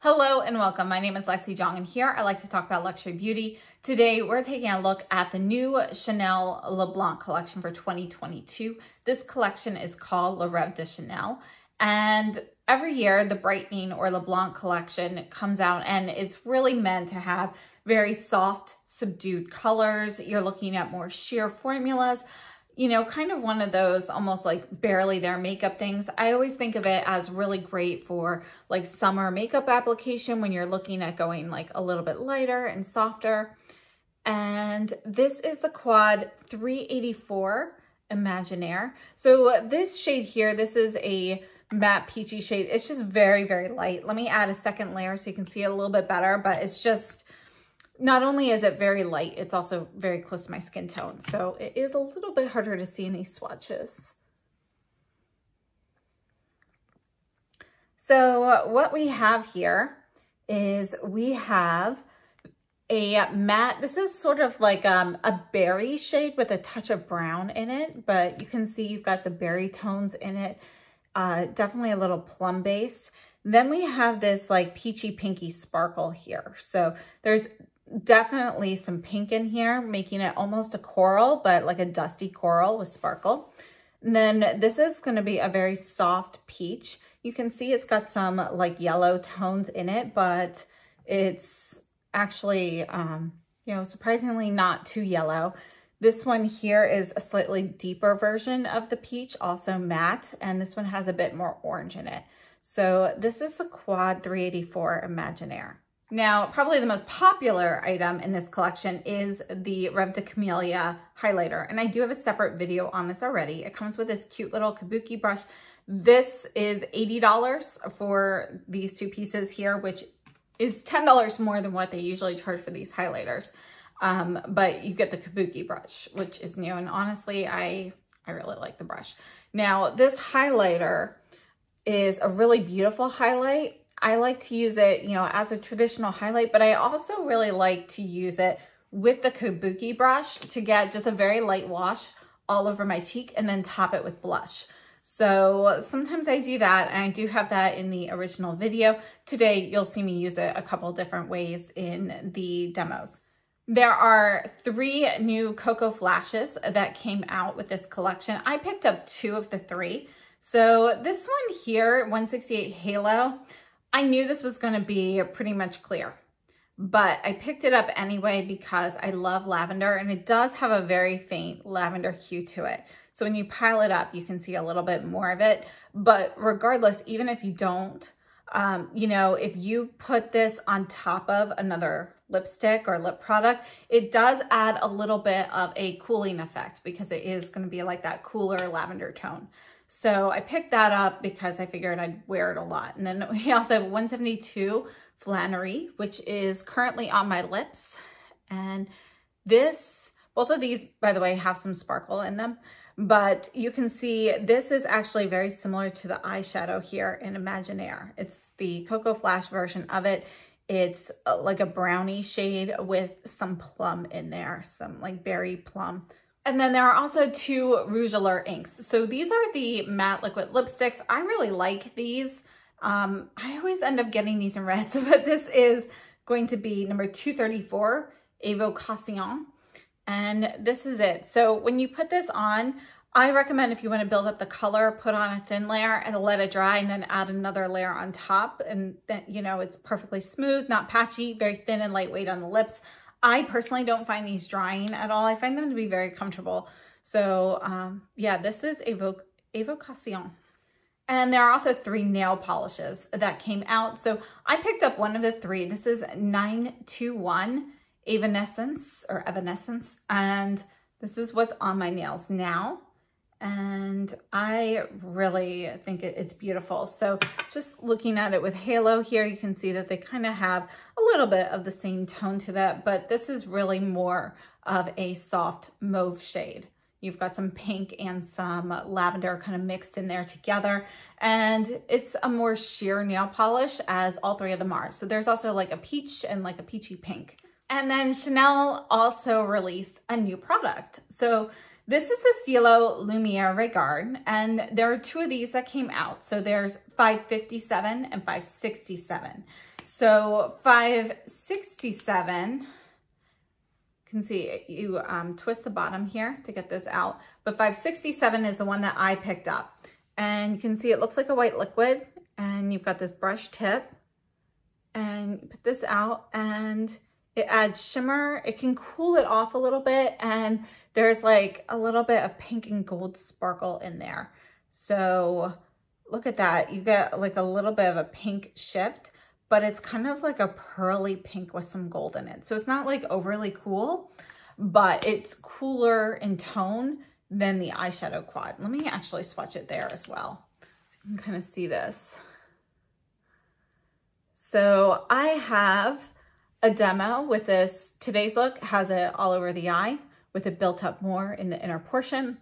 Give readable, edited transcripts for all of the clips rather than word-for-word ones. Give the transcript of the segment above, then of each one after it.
Hello and welcome. My name is Lexi Jong and here I like to talk about luxury beauty. Today we're taking a look at the new Chanel LeBlanc collection for 2022. This collection is called Rêve de Chanel, and every year the Brightening or LeBlanc collection comes out, and it's really meant to have very soft, subdued colors. You're looking at more sheer formulas, you know, kind of one of those almost like barely there makeup things. I always think of it as really great for like summer makeup application when you're looking at going like a little bit lighter and softer. And this is the Quad 384 Imaginaire. So this shade here, this is a matte peachy shade. It's just very, very light. Let me add a second layer so you can see it a little bit better, but it's just, not only is it very light, it's also very close to my skin tone. So it is a little bit harder to see in these swatches. So what we have here is we have a matte, this is sort of like a berry shade with a touch of brown in it, but you can see you've got the berry tones in it, definitely a little plum based. Then we have this like peachy pinky sparkle here. So there's definitely some pink in here, making it almost a coral, but like a dusty coral with sparkle. And then this is going to be a very soft peach. You can see it's got some like yellow tones in it, but it's actually, you know, surprisingly not too yellow. This one here is a slightly deeper version of the peach, also matte, and this one has a bit more orange in it. So this is the Quad 384 Imaginaire. Now, probably the most popular item in this collection is the Rêve de Camélia highlighter. And I do have a separate video on this already. It comes with this cute little kabuki brush. This is $80 for these two pieces here, which is $10 more than what they usually charge for these highlighters. But you get the kabuki brush, which is new. And honestly, I really like the brush. Now, this highlighter is a really beautiful highlight. I like to use it, you know, as a traditional highlight, but I also really like to use it with the kabuki brush to get just a very light wash all over my cheek and then top it with blush. So sometimes I do that, and I do have that in the original video. Today, you'll see me use it a couple different ways in the demos. There are three new Coco Flashes that came out with this collection. I picked up two of the three. So this one here, 168 Halo, I knew this was going to be pretty much clear, but I picked it up anyway because I love lavender, and it does have a very faint lavender hue to it. So when you pile it up, you can see a little bit more of it. But regardless, even if you don't, you know, if you put this on top of another lipstick or lip product, it does add a little bit of a cooling effect because it is going to be like that cooler lavender tone. So I picked that up because I figured I'd wear it a lot. And then we also have 172 Flanerie, which is currently on my lips. And this, both of these, by the way, have some sparkle in them. But you can see this is actually very similar to the eyeshadow here in Imaginaire. It's the Coco Flash version of it. It's like a brownie shade with some plum in there, some like berry plum. And then there are also two Rouge Allure inks. So these are the matte liquid lipsticks. I really like these. I always end up getting these in reds, but this is going to be number 234, Évocation. And this is it. So when you put this on, I recommend if you want to build up the color, put on a thin layer and let it dry, and then add another layer on top. And then, you know, it's perfectly smooth, not patchy, very thin and lightweight on the lips. I personally don't find these drying at all. I find them to be very comfortable. So yeah, this is Évocation. And there are also three nail polishes that came out. So I picked up one of the three. This is 921 Evanescence. And this is what's on my nails now. And I really think it's beautiful. So just looking at it with Halo here, you can see that they kind of have a little bit of the same tone to that, but this is really more of a soft mauve shade. You've got some pink and some lavender kind of mixed in there together. And it's a more sheer nail polish, as all three of them are. So there's also like a peach and like a peachy pink. And then Chanel also released a new product. So This is the Stylo Lumière Regard, and there are two of these that came out. So there's 557 and 567. So 567, you can see you twist the bottom here to get this out. But 567 is the one that I picked up. And you can see it looks like a white liquid, and you've got this brush tip. And you put this out, and it adds shimmer. It can cool it off a little bit, and there's like a little bit of pink and gold sparkle in there. So look at that. You get like a little bit of a pink shift, but it's kind of like a pearly pink with some gold in it. So it's not like overly cool, but it's cooler in tone than the eyeshadow quad. Let me actually swatch it there as well, so you can kind of see this. So I have a demo with this. Today's look has it all over the eye, with it built up more in the inner portion.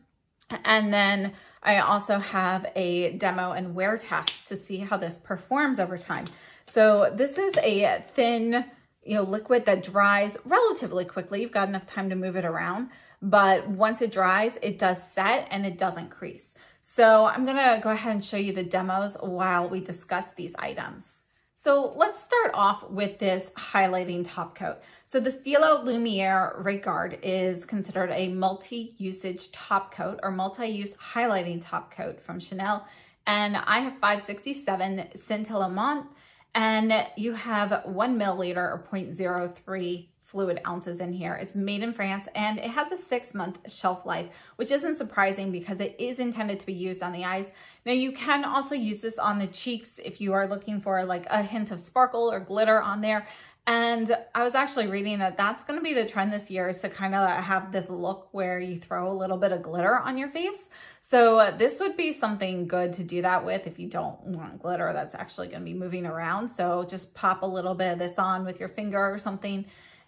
And then I also have a demo and wear test to see how this performs over time. So this is a thin, liquid that dries relatively quickly. You've got enough time to move it around, but once it dries, it does set and it doesn't crease. So I'm gonna go ahead and show you the demos while we discuss these items. So let's start off with this highlighting top coat. So the Stylo Lumière Regard is considered a multi-usage top coat or multi-use highlighting top coat from Chanel. And I have 567 Scintillamont, and you have 1 milliliter or 0.03 fluid ounces in here. It's made in France, and it has a 6-month shelf life, which isn't surprising because it is intended to be used on the eyes. Now you can also use this on the cheeks if you are looking for like a hint of sparkle or glitter on there. And I was actually reading that that's going to be the trend this year, is to kind of have this look where you throw a little bit of glitter on your face. So this would be something good to do that with if you don't want glitter that's actually going to be moving around. So just pop a little bit of this on with your finger or something,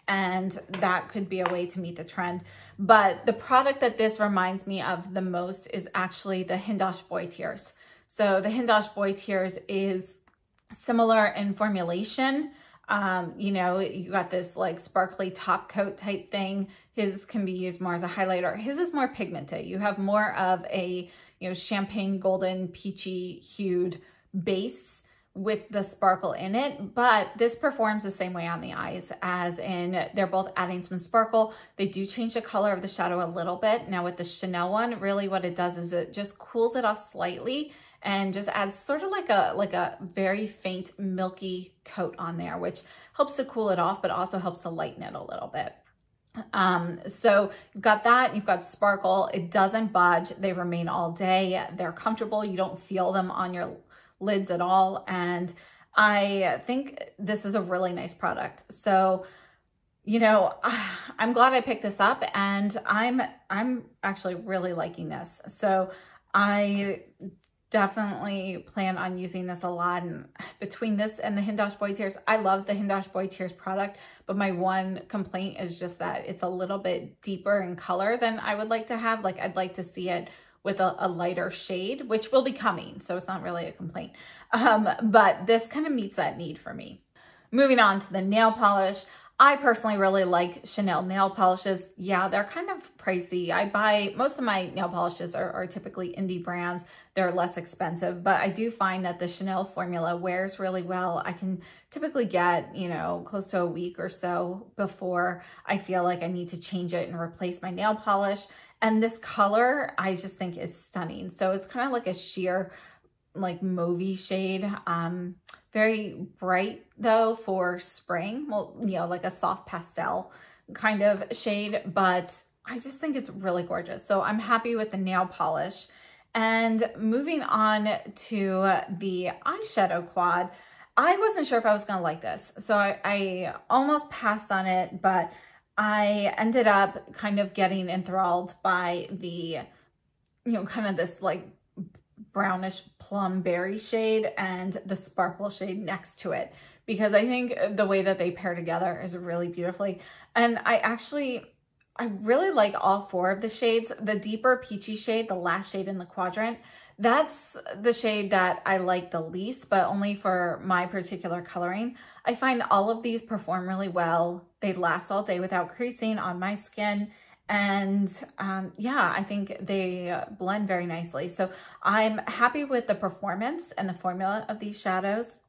and that could be a way to meet the trend. But the product that this reminds me of the most is actually the Hindosh Boy Tears. So the Hindosh Boy Tears is similar in formulation. You got this like sparkly top coat type thing. His can be used more as a highlighter. His is more pigmented. You have more of a, champagne, golden, peachy hued base with the sparkle in it, but this performs the same way on the eyes, as in they're both adding some sparkle. They do change the color of the shadow a little bit. Now with the Chanel one, really what it does is it just cools it off slightly and just adds sort of like a very faint milky coat on there, which helps to cool it off, but also helps to lighten it a little bit. So you've got that, you've got sparkle. It doesn't budge. They remain all day. They're comfortable. You don't feel them on your lids at all, and I think this is a really nice product. So I'm glad I picked this up, and I'm actually really liking this. So I definitely plan on using this a lot. And between this and the Hindosh Boy Tears, I love the Hindosh Boy Tears product, but my one complaint is just that it's a little bit deeper in color than I would like to have. Like, I'd like to see it with a lighter shade, which will be coming, so it's not really a complaint. But this kind of meets that need for me. Moving on to the nail polish. I personally really like Chanel nail polishes. Yeah, they're kind of pricey. I buy, most of my nail polishes are typically indie brands. They're less expensive, but I do find that the Chanel formula wears really well. I can typically get, close to a week or so before I feel like I need to change it and replace my nail polish. And this color, I just think is stunning. So it's kind of like a sheer, like mauvey shade. Very bright though for spring. Well, like a soft pastel kind of shade, but I just think it's really gorgeous. So I'm happy with the nail polish. And moving on to the eyeshadow quad, I wasn't sure if I was gonna like this. So I almost passed on it, but I ended up kind of getting enthralled by the, kind of this like brownish plum berry shade and the sparkle shade next to it, because I think the way that they pair together is really beautifully. And I really like all four of the shades. The deeper peachy shade, the last shade in the quadrant, that's the shade that I like the least, but only for my particular coloring. I find all of these perform really well. They last all day without creasing on my skin, And yeah, I think they blend very nicely. So I'm happy with the performance and the formula of these shadows.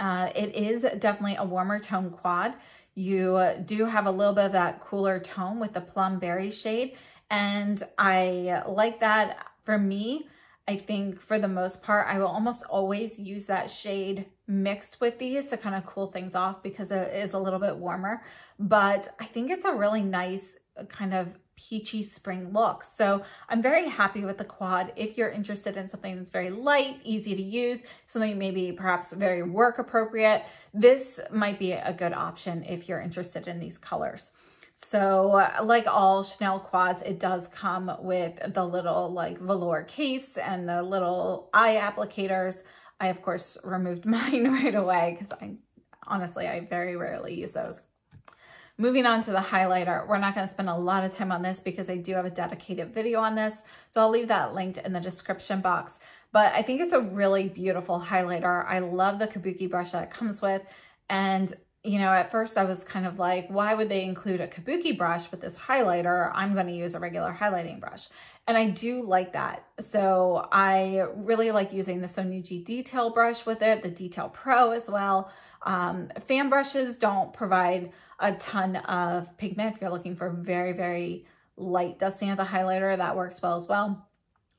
It is definitely a warmer tone quad. You do have a little bit of that cooler tone with the plum berry shade. And I like that. For me, I think for the most part, I will almost always use that shade mixed with these to kind of cool things off because it is a little bit warmer. But I think it's a really nice kind of peachy spring look. So I'm very happy with the quad. If you're interested in something that's very light, easy to use, something maybe perhaps very work appropriate, this might be a good option if you're interested in these colors. So like all Chanel quads, it does come with the little like velour case and the little eye applicators. I of course removed mine right away because I very rarely use those. Moving on to the highlighter, we're not going to spend a lot of time on this because I do have a dedicated video on this. So I'll leave that linked in the description box. But I think it's a really beautiful highlighter. I love the kabuki brush that it comes with. And, you know, at first I was kind of like, why would they include a kabuki brush with this highlighter? I'm going to use a regular highlighting brush. And I do like that. So I really like using the Sunaji Detail Brush with it, the Detail Pro as well. Fan brushes don't provide a ton of pigment. If you're looking for very, very light dusting of the highlighter, that works well as well.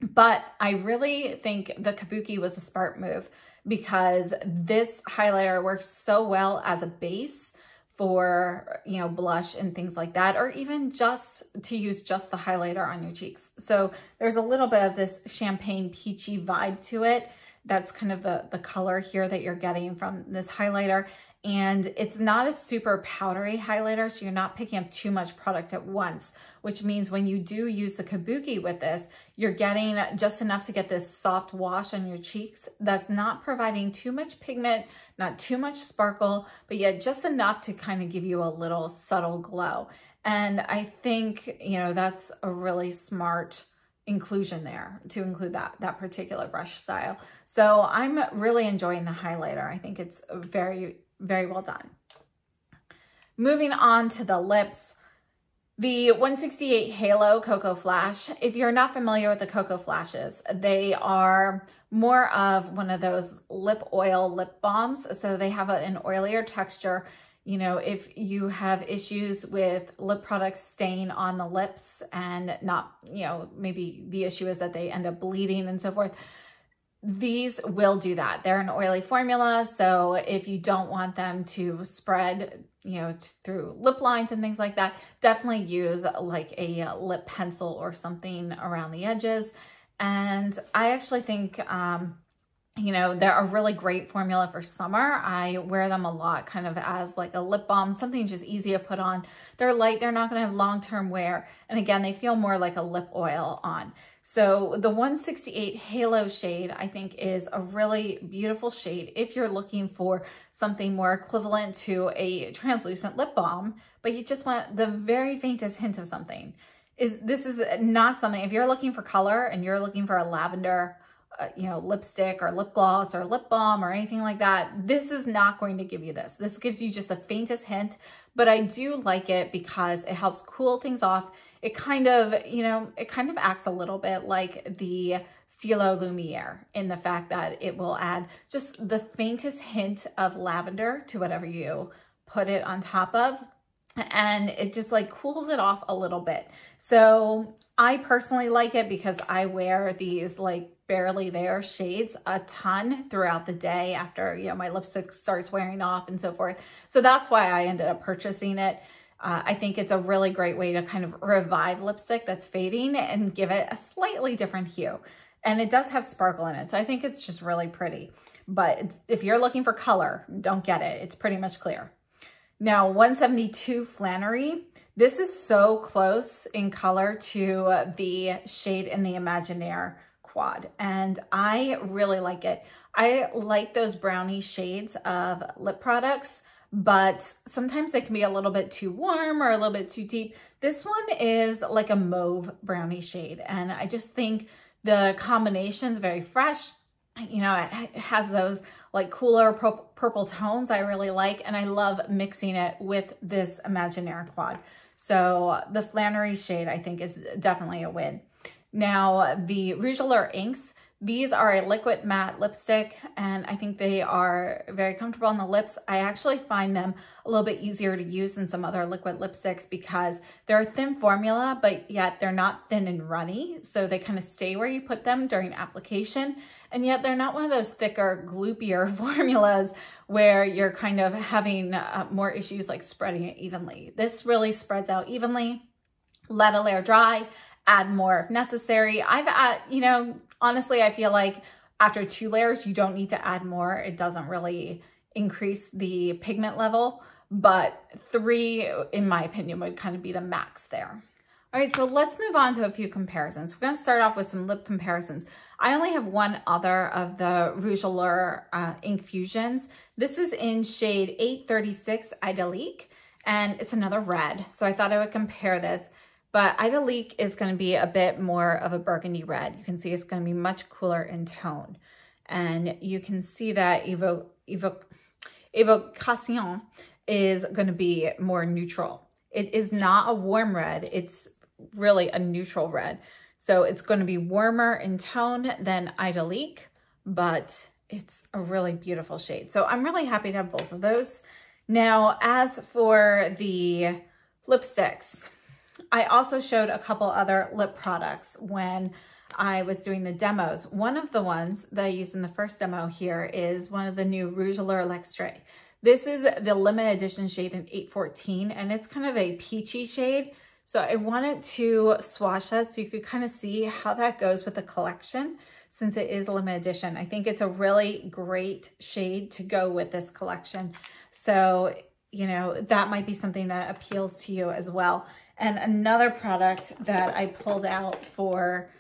But I really think the kabuki was a smart move because this highlighter works so well as a base for, you know, blush and things like that, or even just to use just the highlighter on your cheeks. So there's a little bit of this champagne peachy vibe to it. That's kind of the color here that you're getting from this highlighter. And it's not a super powdery highlighter, so you're not picking up too much product at once, which means when you do use the kabuki with this, you're getting just enough to get this soft wash on your cheeks that's not providing too much pigment, not too much sparkle, but yet just enough to kind of give you a little subtle glow. And I think, you know, that's a really smart inclusion there to include that particular brush style. So I'm really enjoying the highlighter. I think it's very, very well done. Moving on to the lips, the 168 Halo Coco Flash. If you're not familiar with the Coco Flashes, they are more of one of those lip oil lip balms. So they have an oilier texture. You know, if you have issues with lip products staying on the lips and not, you know, maybe the issue is that they end up bleeding and so forth, these will do that. They're an oily formula. So if you don't want them to spread, you know, through lip lines and things like that, definitely use like a lip pencil or something around the edges. And I actually think, you know, they're a really great formula for summer. I wear them a lot kind of as like a lip balm, something just easy to put on. They're light, they're not gonna have long-term wear. And again, they feel more like a lip oil on. So the 168 Halo shade, I think, is a really beautiful shade if you're looking for something more equivalent to a translucent lip balm, but you just want the very faintest hint of something. This is not something, if you're looking for color and you're looking for a lavender, you know, lipstick or lip gloss or lip balm or anything like that, this is not going to give you this. This gives you just the faintest hint, but I do like it because it helps cool things off. It kind of, you know, it kind of acts a little bit like the Stylo Lumière in the fact that it will add just the faintest hint of lavender to whatever you put it on top of. And it just like cools it off a little bit. So I personally like it because I wear these like barely there shades a ton throughout the day after, you know, my lipstick starts wearing off and so forth. So that's why I ended up purchasing it. I think it's a really great way to kind of revive lipstick that's fading and give it a slightly different hue. And it does have sparkle in it. So I think it's just really pretty. But if you're looking for color, don't get it. It's pretty much clear. Now, 172 Flanerie. This is so close in color to the shade in the Imaginaire quad, and I really like it. I like those brownie shades of lip products, but sometimes they can be a little bit too warm or a little bit too deep. This one is like a mauve brownie shade, and I just think the combination is very fresh. You know, it has those like cooler purple tones I really like, and I love mixing it with this Imaginaire quad. So the Flanerie shade, I think, is definitely a win. Now, the Rouge Allure Inks, these are a liquid matte lipstick, and I think they are very comfortable on the lips. I actually find them a little bit easier to use than some other liquid lipsticks because they're a thin formula, but yet they're not thin and runny. So they kind of stay where you put them during application. And yet they're not one of those thicker, gloopier formulas where you're kind of having more issues like spreading it evenly. This really spreads out evenly. Let a layer dry. Add more if necessary. Honestly, I feel like after 2 layers, you don't need to add more. It doesn't really increase the pigment level, but 3, in my opinion, would kind of be the max there. All right, so let's move on to a few comparisons. We're gonna start off with some lip comparisons. I only have one other of the Rouge Allure Ink Fusions. This is in shade 836 Idyllique, and it's another red. So I thought I would compare this. But Idyllique is going to be a bit more of a burgundy red. You can see it's going to be much cooler in tone. And you can see that Évocation is going to be more neutral. It is not a warm red. It's really a neutral red. So it's going to be warmer in tone than Idyllique, but it's a really beautiful shade. So I'm really happy to have both of those. Now, as for the lipsticks, I also showed a couple other lip products when I was doing the demos. One of the ones that I used in the first demo here is one of the new Rouge Allure L'Extrait. This is the limited edition shade in 814, and it's kind of a peachy shade. So I wanted to swatch that so you could kind of see how that goes with the collection since it is a limited edition. I think it's a really great shade to go with this collection. So, you know, that might be something that appeals to you as well. And another product that I pulled out for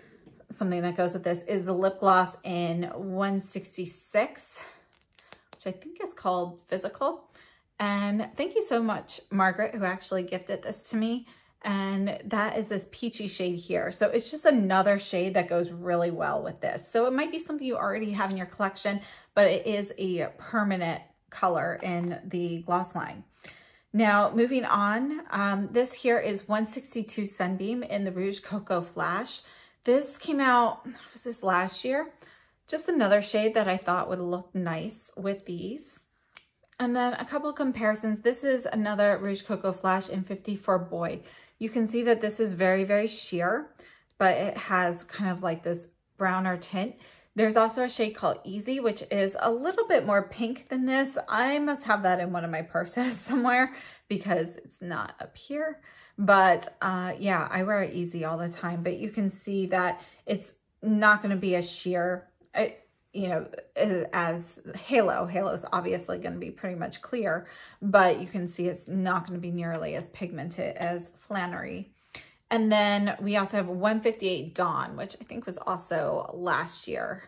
something that goes with this is the lip gloss in 166, which I think is called Physical. And thank you so much, Margaret, who actually gifted this to me. And that is this peachy shade here. So it's just another shade that goes really well with this. So it might be something you already have in your collection, but it is a permanent color in the gloss line. Now, moving on, this here is 162 Sunbeam in the Rouge Coco Flash. This came out, was this last year? Just another shade that I thought would look nice with these. And then a couple of comparisons. This is another Rouge Coco Flash in 54 Boy. You can see that this is very, very sheer, but it has kind of like this browner tint. There's also a shade called Easy, which is a little bit more pink than this. I must have that in one of my purses somewhere because it's not up here. But yeah, I wear it Easy all the time. But you can see that it's not going to be as sheer, you know, as Halo. Halo is obviously going to be pretty much clear, but you can see it's not going to be nearly as pigmented as Flanerie. And then we also have 158 Dawn, which I think was also last year.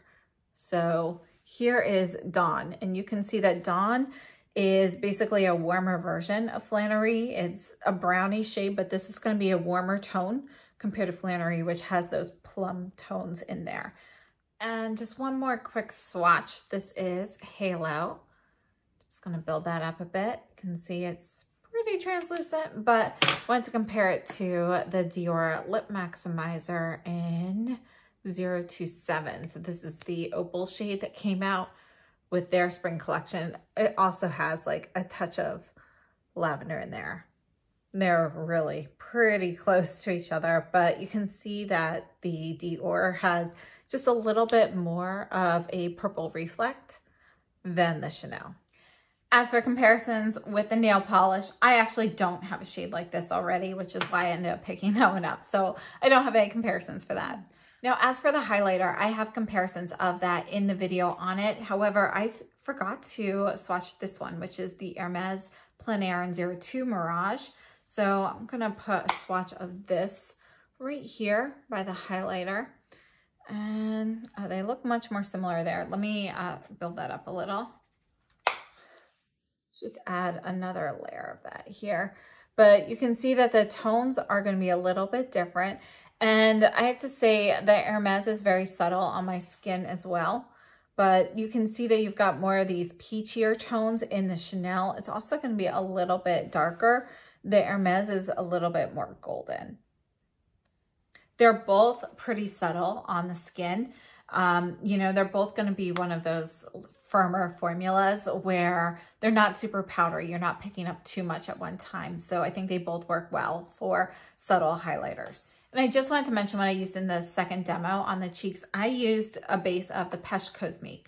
So here is Dawn, and you can see that Dawn is basically a warmer version of Flanerie. It's a brownie shade, but this is going to be a warmer tone compared to Flanerie, which has those plum tones in there. And just one more quick swatch. This is Halo. Just going to build that up a bit. You can see it's pretty translucent, but I wanted to compare it to the Dior Lip Maximizer in 027. So this is the opal shade that came out with their spring collection. It also has like a touch of lavender in there. They're really pretty close to each other, but you can see that the Dior has just a little bit more of a purple reflect than the Chanel. As for comparisons with the nail polish, I actually don't have a shade like this already, which is why I ended up picking that one up. So I don't have any comparisons for that. Now, as for the highlighter, I have comparisons of that in the video on it. However, I forgot to swatch this one, which is the Hermès Plein Air in 02 Mirage. So I'm going to put a swatch of this right here by the highlighter. And oh, they look much more similar there. Let me build that up a little. Just add another layer of that here. But you can see that the tones are going to be a little bit different. And I have to say that Hermès is very subtle on my skin as well. But you can see that you've got more of these peachier tones in the Chanel. It's also going to be a little bit darker The Hermès is a little bit more golden. They're both pretty subtle on the skin. You know, they're both going to be one of those firmer formulas where they're not super powdery. You're not picking up too much at one time. So I think they both work well for subtle highlighters. And I just wanted to mention what I used in the second demo on the cheeks. I used a base of the Peche Cosmique.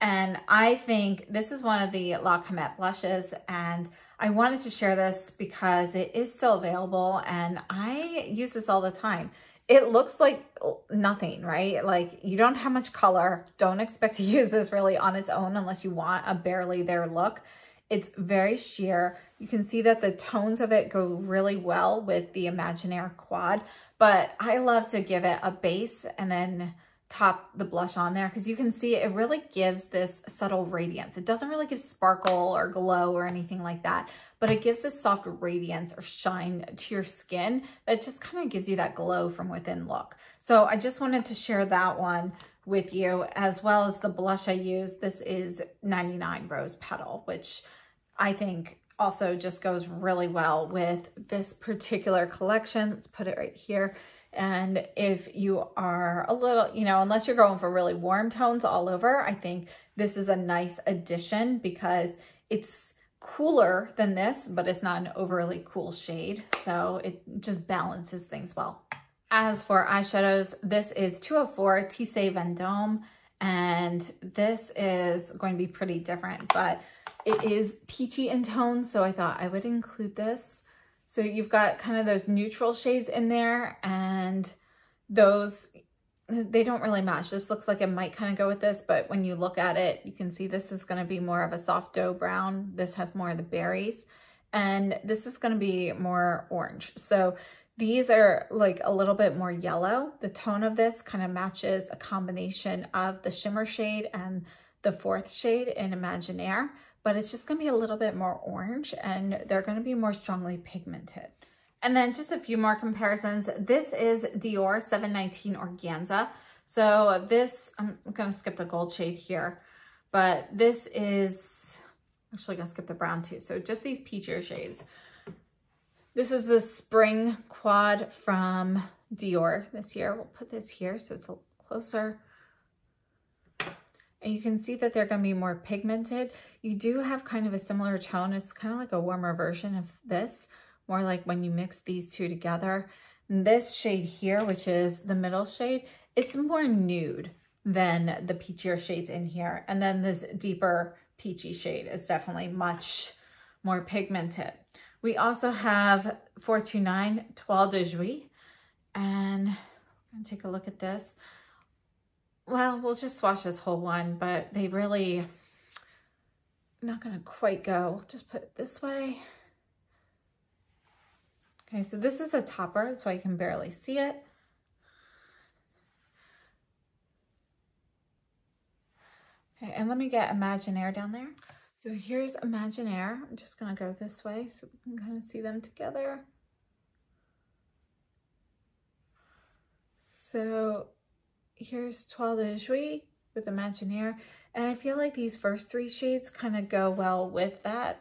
And I think this is one of the La Comete blushes. And I wanted to share this because it is still available. And I use this all the time. It looks like nothing, right? Like you don't have much color. Don't expect to use this really on its own unless you want a barely there look. It's very sheer. You can see that the tones of it go really well with the Imaginaire Quad, but I love to give it a base and then top the blush on there because you can see it really gives this subtle radiance. It doesn't really give sparkle or glow or anything like that, but it gives this soft radiance or shine to your skin that just kind of gives you that glow from within look. So I just wanted to share that one with you, as well as the blush I use. This is 99 Rose Petal, which I think also just goes really well with this particular collection. Let's put it right here. And if you are a little, you know, unless you're going for really warm tones all over, I think this is a nice addition because it's cooler than this, but it's not an overly cool shade. So it just balances things well. As for eyeshadows, this is 204 Tissé Vendôme. And this is going to be pretty different, but it is peachy in tone. So I thought I would include this. So you've got kind of those neutral shades in there, and those, they don't really match. This looks like it might kind of go with this, but when you look at it, you can see this is going to be more of a soft dough brown. This has more of the berries, and this is going to be more orange. So these are like a little bit more yellow. The tone of this kind of matches a combination of the shimmer shade and the fourth shade in Imaginaire, but it's just gonna be a little bit more orange and they're gonna be more strongly pigmented. And then just a few more comparisons. This is Dior 719 Organza. So this, I'm gonna skip the gold shade here, but this is, actually gonna skip the brown too. So just these peachier shades. This is the Spring Quad from Dior this year. We'll put this here so it's a little closer. And you can see that they're going to be more pigmented. You do have kind of a similar tone. It's kind of like a warmer version of this, more like when you mix these two together. And this shade here, which is the middle shade, it's more nude than the peachier shades in here. And then this deeper peachy shade is definitely much more pigmented. We also have 429 Toile de Jouy. And we're going to take a look at this. Well, we'll just swatch this whole one, but they really, I'm not gonna quite go. We'll just put it this way. Okay, so this is a topper, so I can barely see it. Okay, and let me get Imaginaire down there. So here's Imaginaire. I'm just gonna go this way so we can kind of see them together. So here's Toile de Jouy with Imaginaire. And I feel like these first three shades kind of go well with that.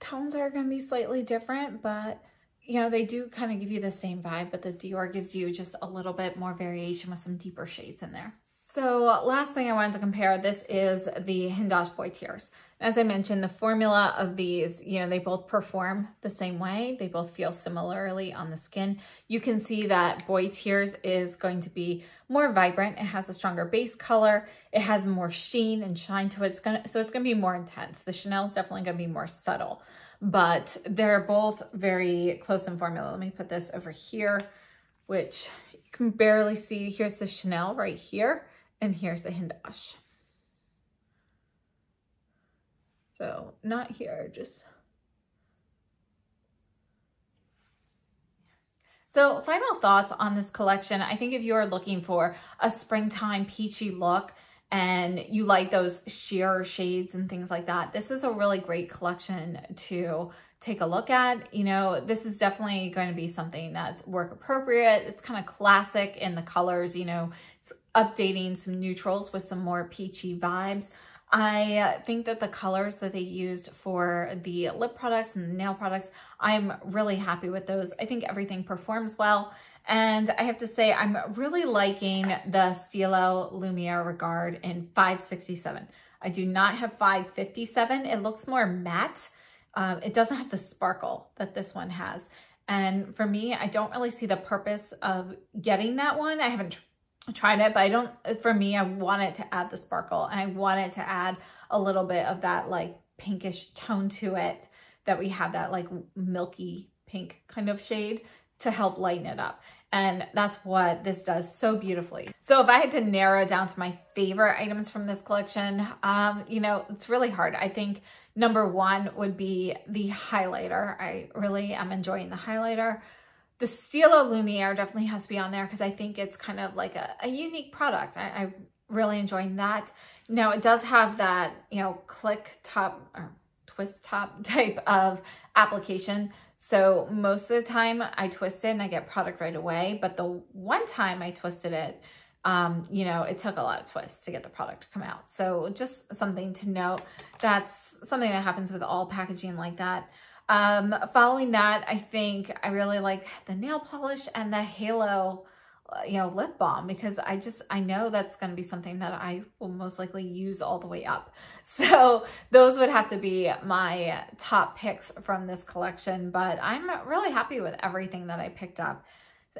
Tones are going to be slightly different, but you know, they do kind of give you the same vibe, but the Dior gives you just a little bit more variation with some deeper shades in there. So last thing I wanted to compare, this is the Hindosh Boy Tears. As I mentioned, the formula of these, you know, they both perform the same way. They both feel similarly on the skin. You can see that Boy Tears is going to be more vibrant. It has a stronger base color. It has more sheen and shine to it. So it's going to be more intense. The Chanel is definitely going to be more subtle, but they're both very close in formula. Let me put this over here, which you can barely see. Here's the Chanel right here. And here's the Hindosh. So not here, just. So final thoughts on this collection. I think if you are looking for a springtime peachy look and you like those sheer shades and things like that, this is a really great collection to take a look at. You know, this is definitely going to be something that's work appropriate. It's kind of classic in the colors, you know, it's updating some neutrals with some more peachy vibes. I think that the colors that they used for the lip products and the nail products, I'm really happy with those. I think everything performs well. And I have to say, I'm really liking the Stylo Lumière Regard in 567. I do not have 557. It looks more matte. It doesn't have the sparkle that this one has. And for me, I don't really see the purpose of getting that one. I haven't tried it, but I don't, for me, I want it to add the sparkle. And I want it to add a little bit of that like pinkish tone to it, that we have that like milky pink kind of shade to help lighten it up. And that's what this does so beautifully. So if I had to narrow down to my favorite items from this collection, you know, it's really hard. I think number one would be the highlighter. I really am enjoying the highlighter. The Stylo Lumière definitely has to be on there because I think it's kind of like a unique product. I'm really enjoying that. Now it does have that, you know, click top or twist top type of application. So most of the time I twist it and I get product right away. But the one time I twisted it, you know, it took a lot of twists to get the product to come out. So just something to note. That's something that happens with all packaging like that. Following that, I think I really like the nail polish and the Halo, you know, lip balm, because I know that's going to be something that I will most likely use all the way up. So those would have to be my top picks from this collection, but I'm really happy with everything that I picked up.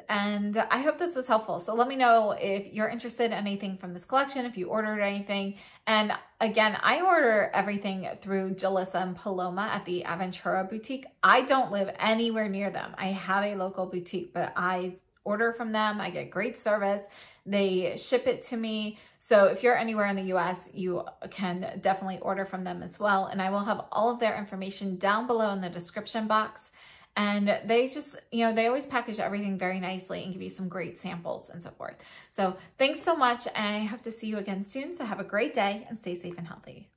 And I hope this was helpful. So let me know if you're interested in anything from this collection, if you ordered anything. And again, I order everything through Jelissa and Paloma at the Aventura Boutique. I don't live anywhere near them. I have a local boutique, but I order from them. I get great service. They ship it to me. So if you're anywhere in the US, you can definitely order from them as well. And I will have all of their information down below in the description box. And they just, you know, they always package everything very nicely and give you some great samples and so forth. So thanks so much. And I hope to see you again soon. So have a great day and stay safe and healthy.